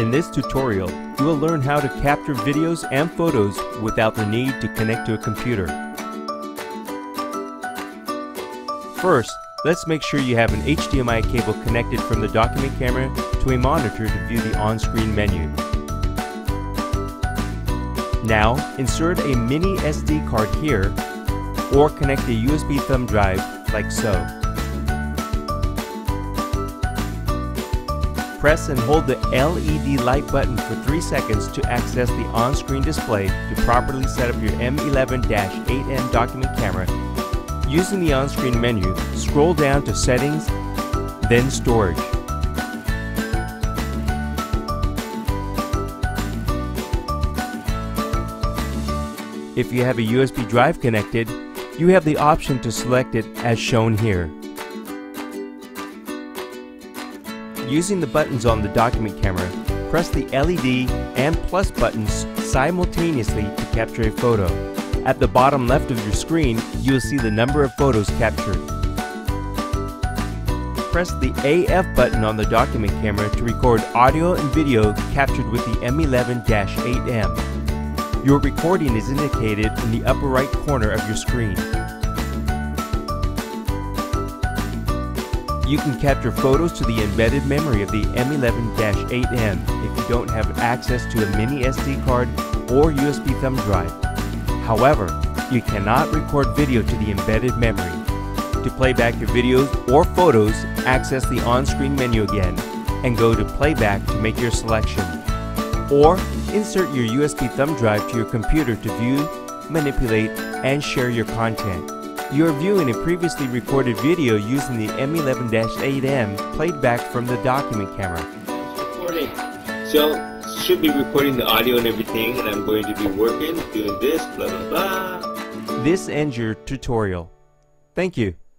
In this tutorial, you will learn how to capture videos and photos without the need to connect to a computer. First, let's make sure you have an HDMI cable connected from the document camera to a monitor to view the on-screen menu. Now, insert a mini SD card here, or connect a USB thumb drive like so. Press and hold the LED light button for 3 seconds to access the on-screen display to properly set up your M11-8M document camera. Using the on-screen menu, scroll down to Settings, then Storage. If you have a USB drive connected, you have the option to select it as shown here. Using the buttons on the document camera, press the LED and plus buttons simultaneously to capture a photo. At the bottom left of your screen, you will see the number of photos captured. Press the AF button on the document camera to record audio and video captured with the M11-8M. Your recording is indicated in the upper right corner of your screen. You can capture photos to the embedded memory of the M11-8M if you don't have access to a mini SD card or USB thumb drive. However, you cannot record video to the embedded memory. To play back your videos or photos, access the on-screen menu again and go to Playback to make your selection. Or insert your USB thumb drive to your computer to view, manipulate, and share your content. You are viewing a previously recorded video using the M11-8M played back from the document camera. Recording. So, it should be recording the audio and everything, and I'm going to be working, doing this, blah, blah, blah. This ends your tutorial. Thank you.